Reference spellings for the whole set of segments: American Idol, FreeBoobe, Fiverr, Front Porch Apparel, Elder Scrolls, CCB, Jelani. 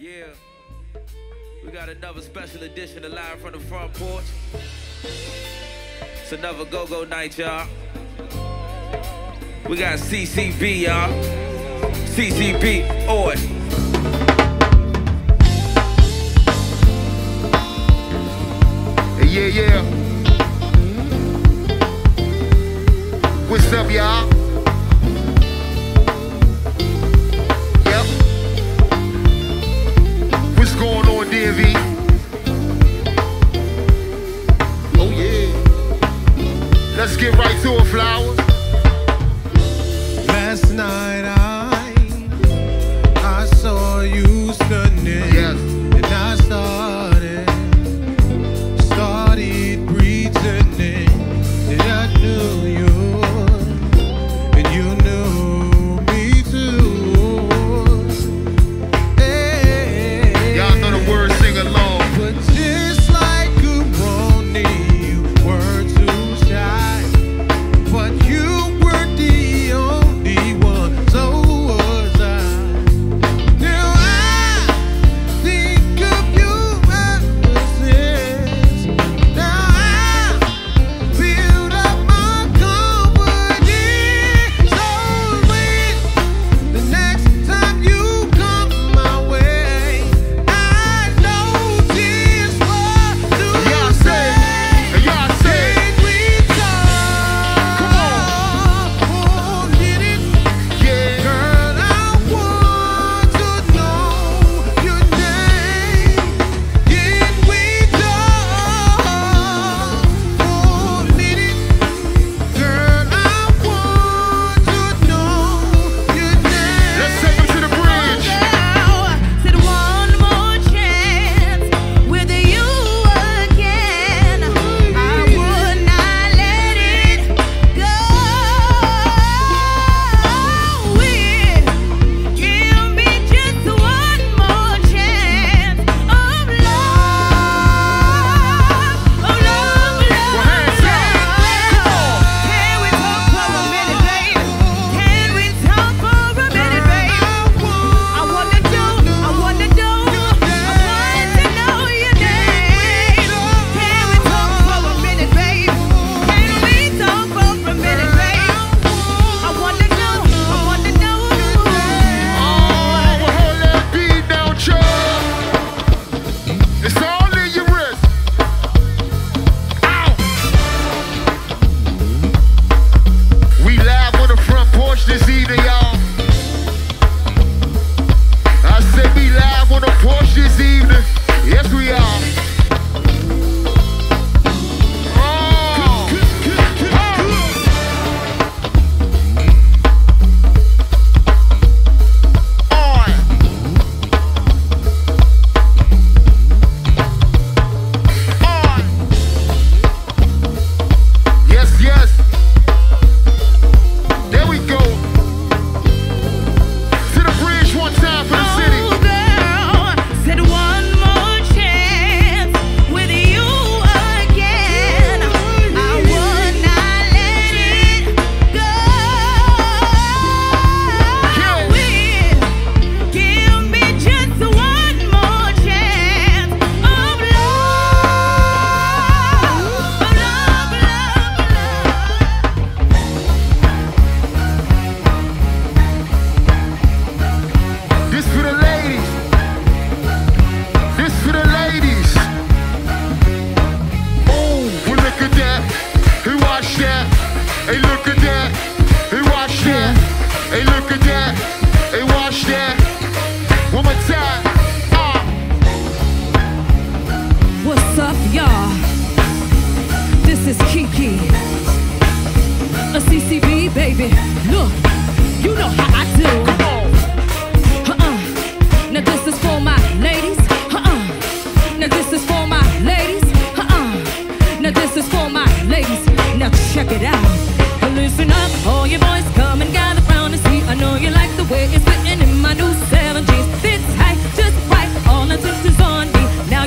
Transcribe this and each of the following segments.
Yeah, we got another special edition of Live from the Front Porch. It's another go-go night, y'all. We got CCB, y'all. CCB on. Yeah, yeah. What's up, y'all? Oh yeah, let's get right to it, flowers. Last night I saw you standing, yes. And I started pretending that I knew you, and you knew me too. Hey, y'all know the words, sing along.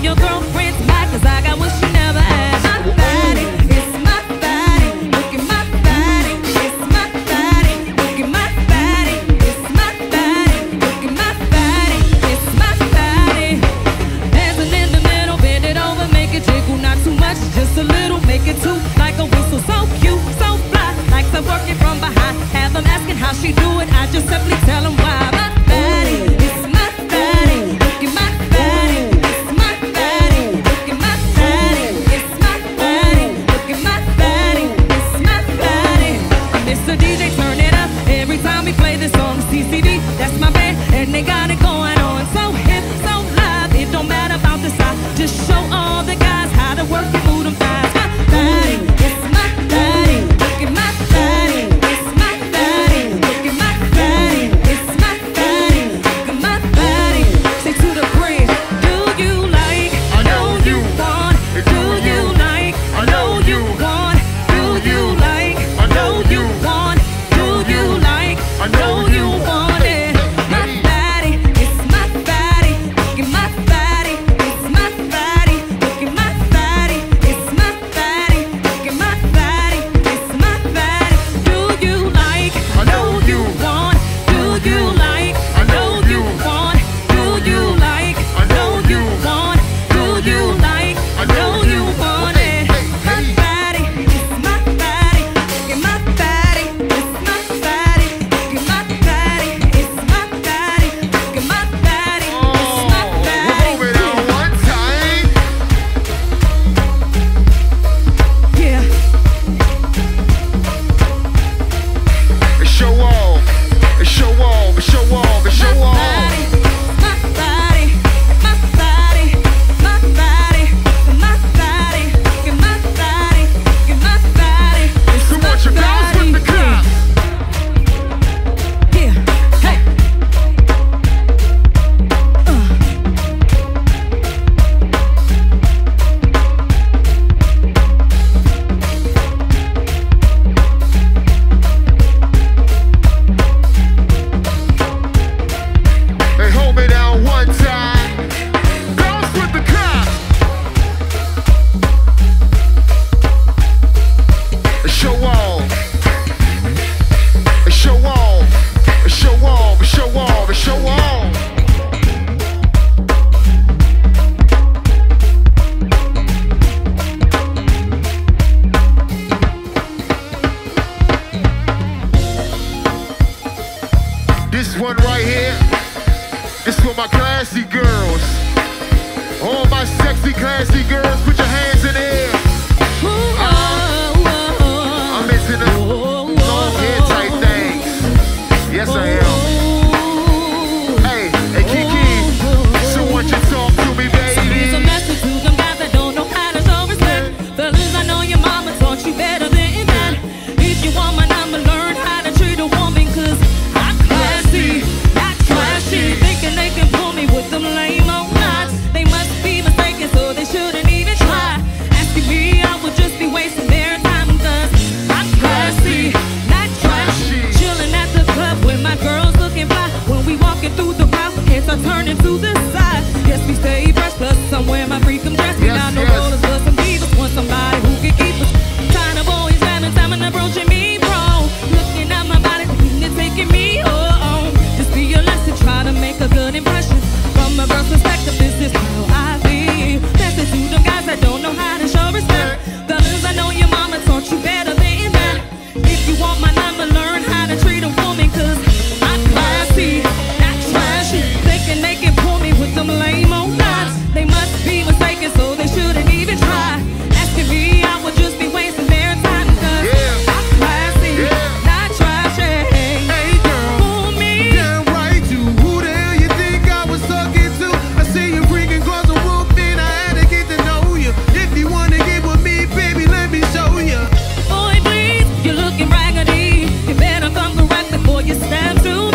Your girlfriend's mad 'cause I got what she never had. My body, it's my body. for my classy girls. All my sexy, classy girls, put your hands in the air. I'm missing the long hair type things. Yes, I am. Hey, hey, Kiki, so what you talk to me, baby? So here's a message to them guys that don't know how to show respect. Fellas, I know your mama taught you better than that. If you want my number, learn how to treat a woman, cause I'm classy, not trashy. Thinking they can pull me with them lame. Through the house, heads are turning to the side. Yes, we stay fresh, plus somewhere my freakin' dress. We not no rollers, but some divas. Want somebody who can keep us. Kind of always having time and approaching me, bro. Looking at my body, and it's taking me home. Just be a lesson, try to make a good impression. From a girl's perspective, this is how I feel. Message to them guys that don't know how to show respect. Fellas, I know your mama taught you better than that. If you want my number, learn how to treat a woman, cause I'm classy. They can pull me with them lame old knots. They must be mistaken, so they shouldn't even try. Asking me, I would just be wasting their time, cause I'm classy, not trashy. Hey girl, fool me. Damn right you. Who the hell you think I was talking to? I see you freaking cross the roof and I had to get to know you. If you wanna get with me, baby, let me show you. Boy, please, you're looking raggedy. You better come correct before you stab through me.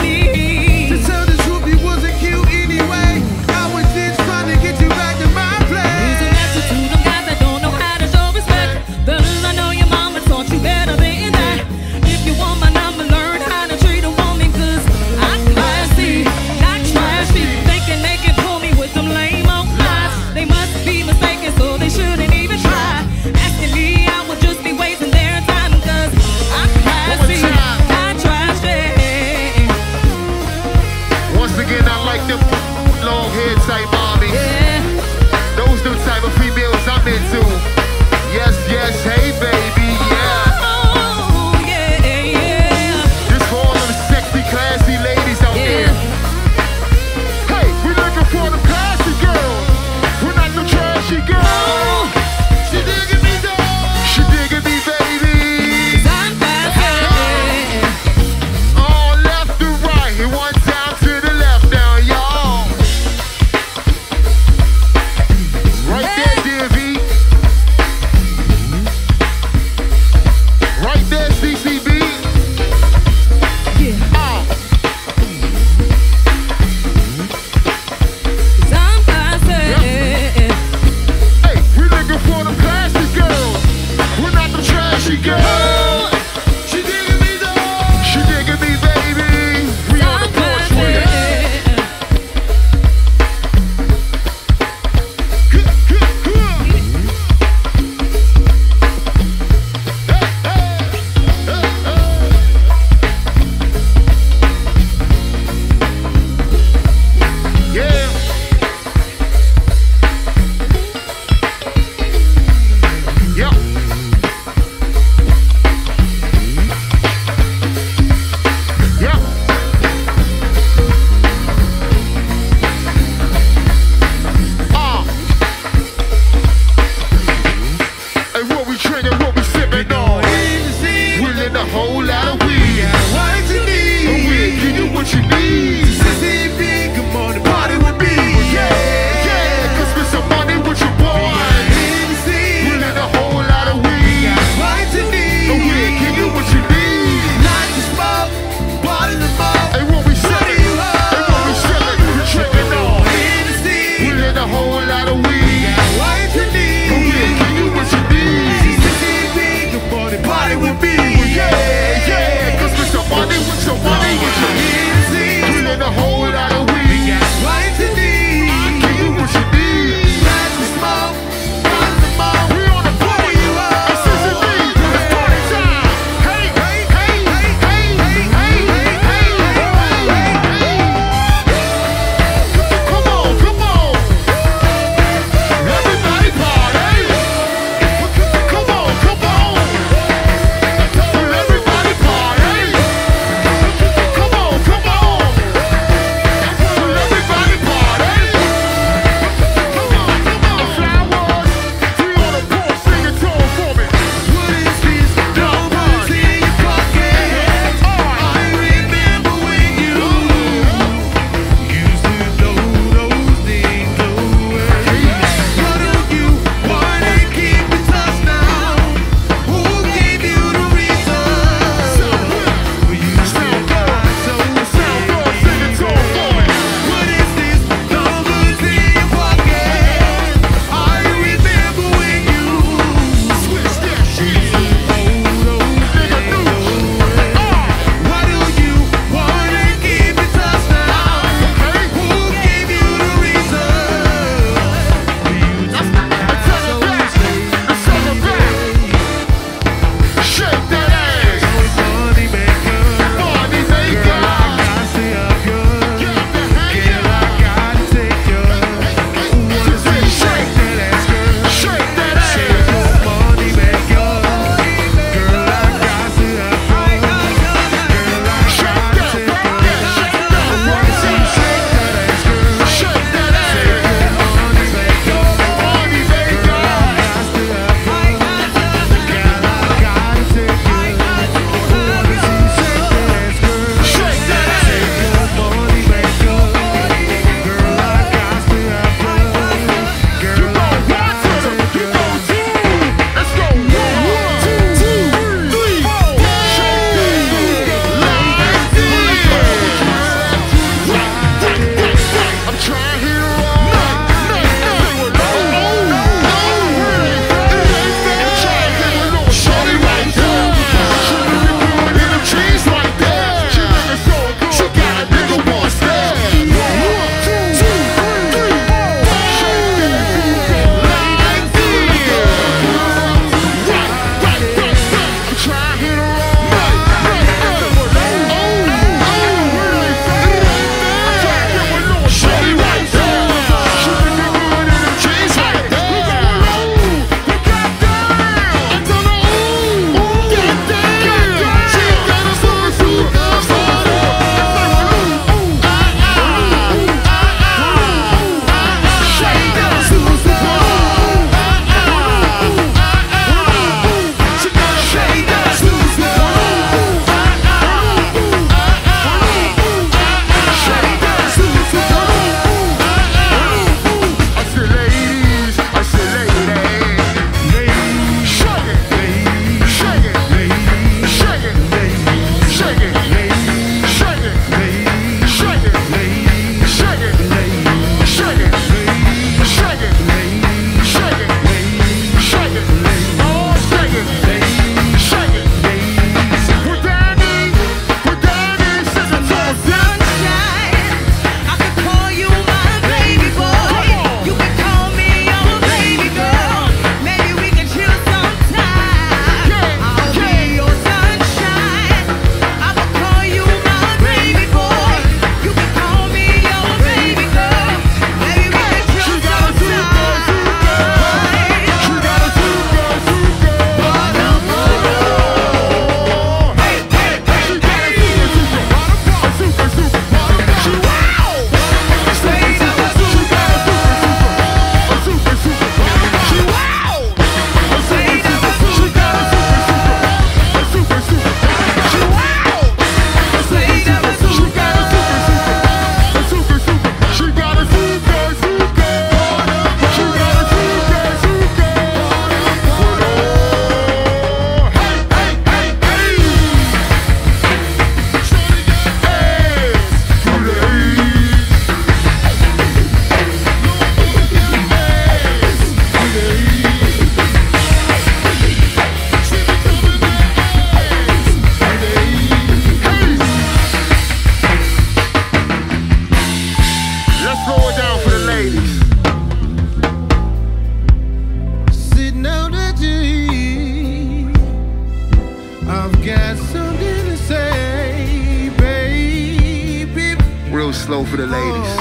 slow for the ladies.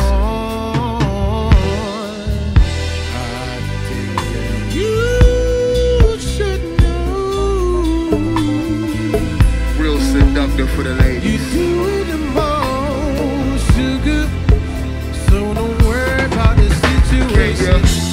You should know. Real seductive for the ladies. You do the most, sugar. So don't worry about the situation. Okay, yeah.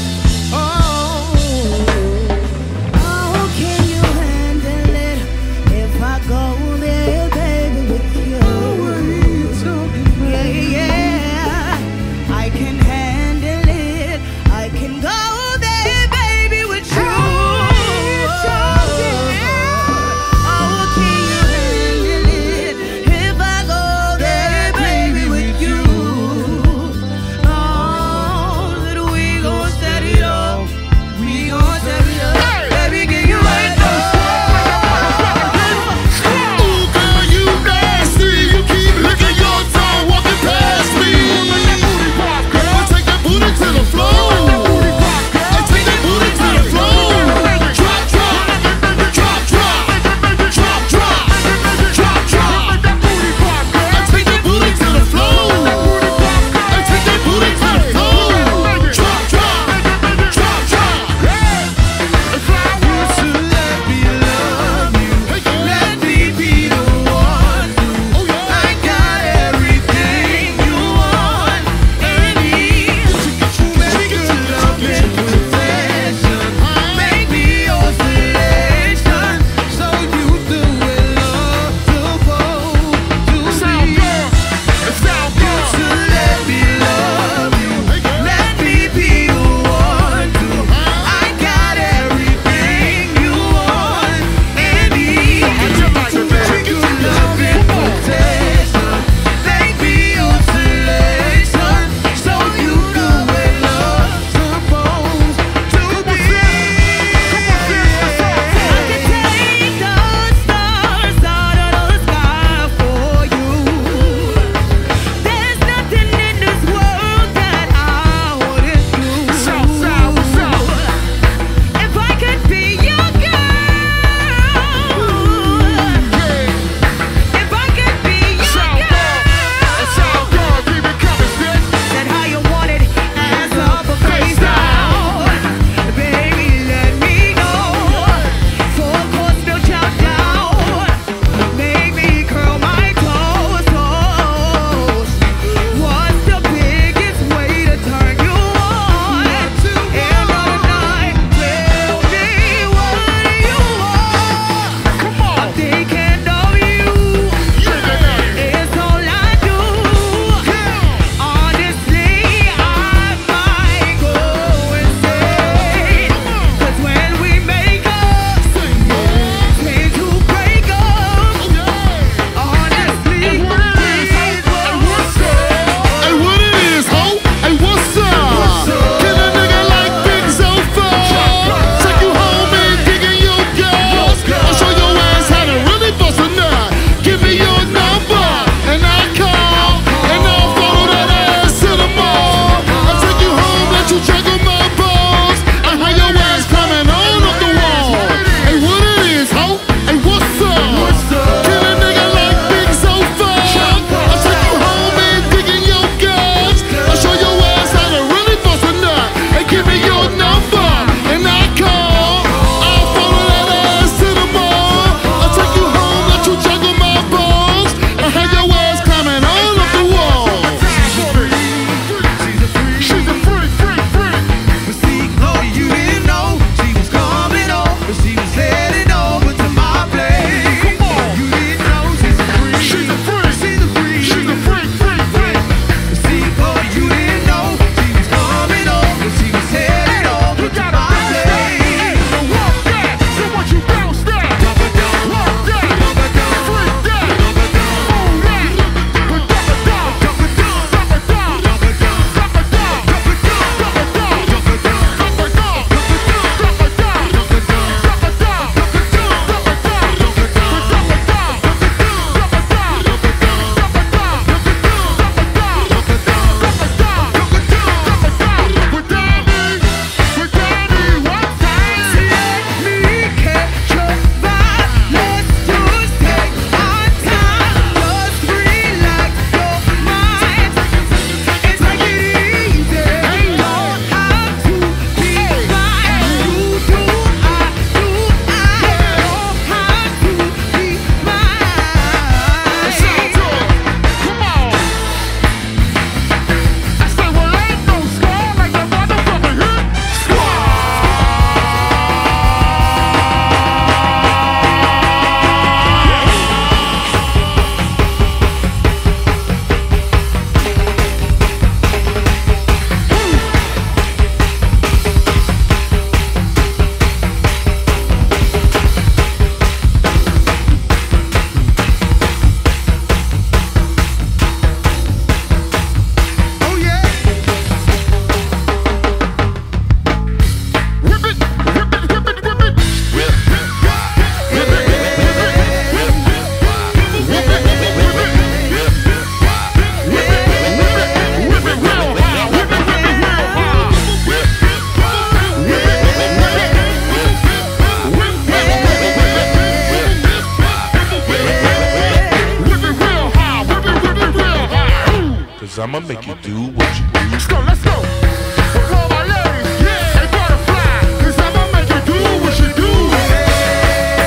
cause I'ma make you do what you do. Let's go, let's go. Blow my ladies, yeah, they gotta fly, cause I'ma make you do what you do.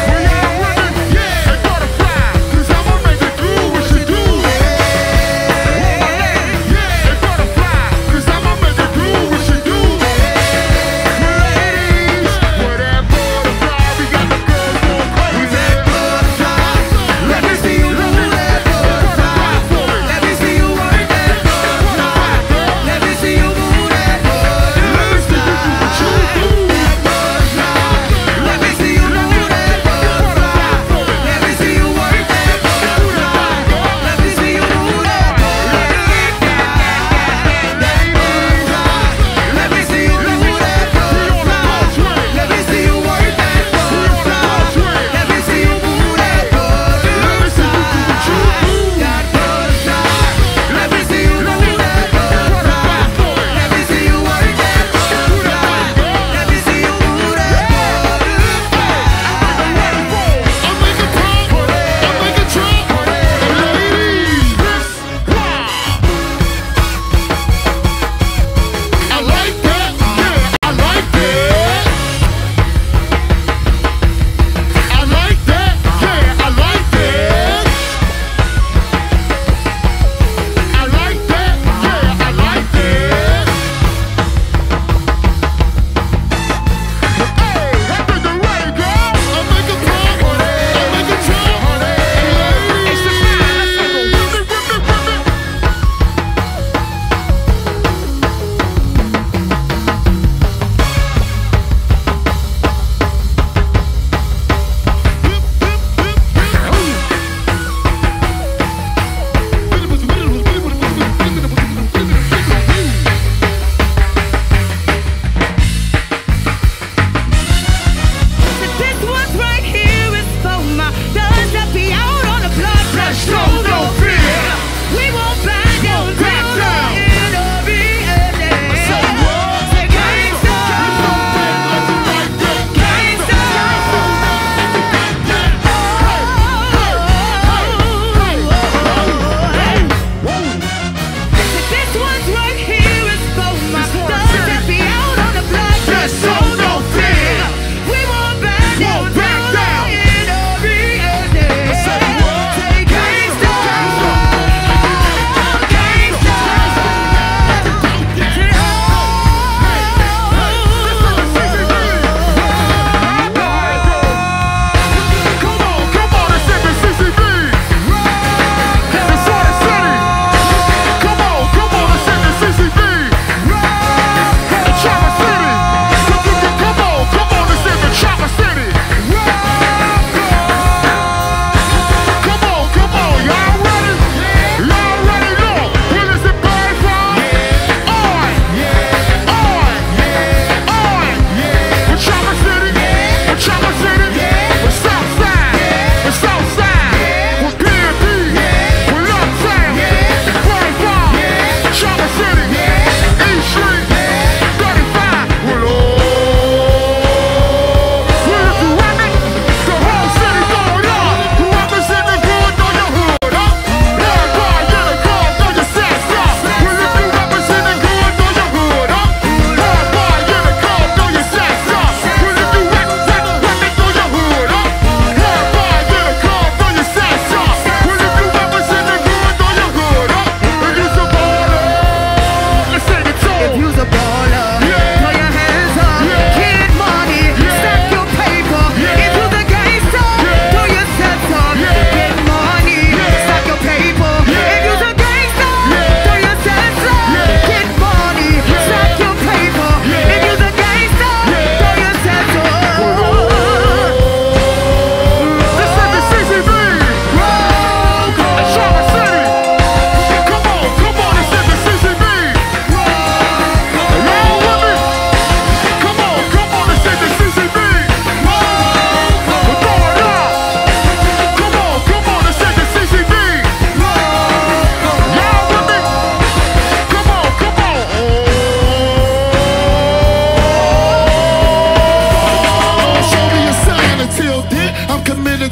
When y'all women, yeah, they gotta fly, cause I'ma make you do what you do. Blow my ladies, yeah, they gotta fly, cause I'ma make you do what you do. My ladies, where that butterfly, we got the girls going crazy. With that butterfly, let me see you do that butterfly. Let me see you move that butterfly. Let me see you move that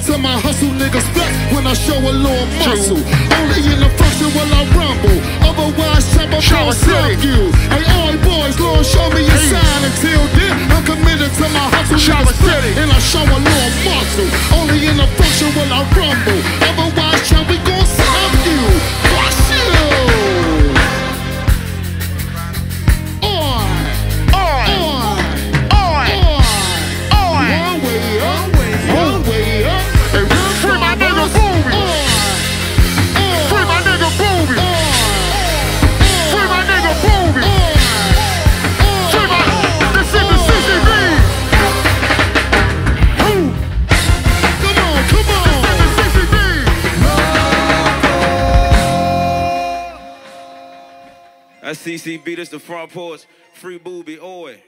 to my hustle. Niggas flex when I show a little muscle. Only in the function will I rumble. Otherwise, chop up all self-views. Hey, all boys, Lord, show me your sign. Until then, I'm committed to my hustle. Niggas flex and I show a little muscle. Only in the function will I rumble. Otherwise, chop, we gon' stop you. Fuck you. That's CCB, that's the front porch. Free Boobie, oi.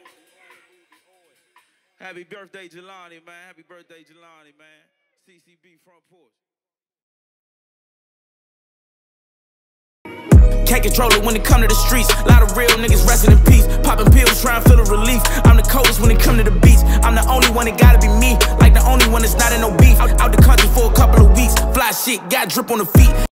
Happy birthday, Jelani, man. Happy birthday, Jelani, man. CCB, front porch. Can't control it when it come to the streets. A lot of real niggas resting in peace. Popping pills, trying to feel the relief. I'm the coldest when it come to the beats. I'm the only one, it gotta be me. Like the only one that's not in no beat. Out the country for a couple of weeks. Fly shit, got drip on the feet.